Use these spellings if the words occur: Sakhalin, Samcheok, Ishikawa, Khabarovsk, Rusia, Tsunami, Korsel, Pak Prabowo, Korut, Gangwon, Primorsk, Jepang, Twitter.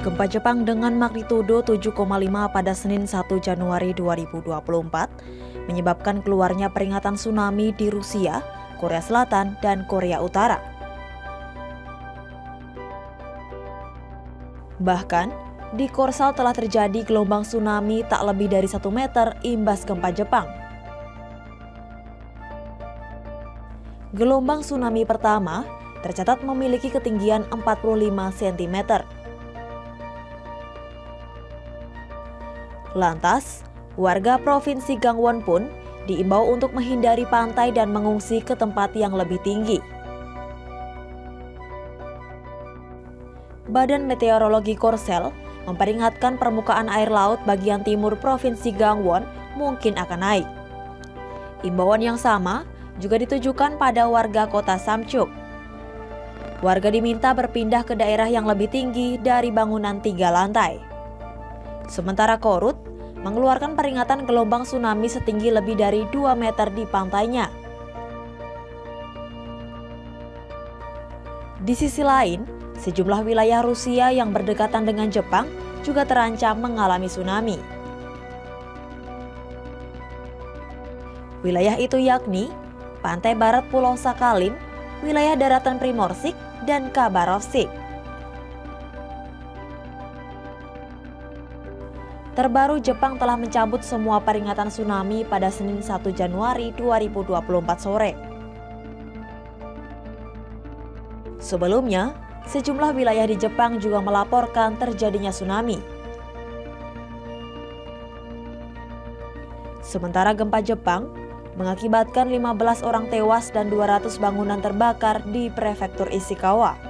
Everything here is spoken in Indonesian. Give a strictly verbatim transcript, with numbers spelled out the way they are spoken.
Gempa Jepang dengan magnitudo tujuh koma lima pada Senin satu Januari dua ribu dua puluh empat menyebabkan keluarnya peringatan tsunami di Rusia, Korea Selatan, dan Korea Utara. Bahkan, di Korsel telah terjadi gelombang tsunami tak lebih dari satu meter imbas gempa Jepang. Gelombang tsunami pertama tercatat memiliki ketinggian empat puluh lima sentimeter. Lantas, warga Provinsi Gangwon pun diimbau untuk menghindari pantai dan mengungsi ke tempat yang lebih tinggi. Badan Meteorologi Korsel memperingatkan permukaan air laut bagian timur Provinsi Gangwon mungkin akan naik. Imbauan yang sama juga ditujukan pada warga kota Samcheok. Warga diminta berpindah ke daerah yang lebih tinggi dari bangunan tiga lantai. Sementara Korut mengeluarkan peringatan gelombang tsunami setinggi lebih dari dua meter di pantainya. Di sisi lain, sejumlah wilayah Rusia yang berdekatan dengan Jepang juga terancam mengalami tsunami. Wilayah itu yakni pantai barat Pulau Sakhalin, wilayah daratan Primorsk, dan Khabarovsk. Terbaru, Jepang telah mencabut semua peringatan tsunami pada Senin satu Januari dua ribu dua puluh empat sore. Sebelumnya, sejumlah wilayah di Jepang juga melaporkan terjadinya tsunami. Sementara gempa Jepang mengakibatkan lima belas orang tewas dan dua ratus bangunan terbakar di prefektur Ishikawa.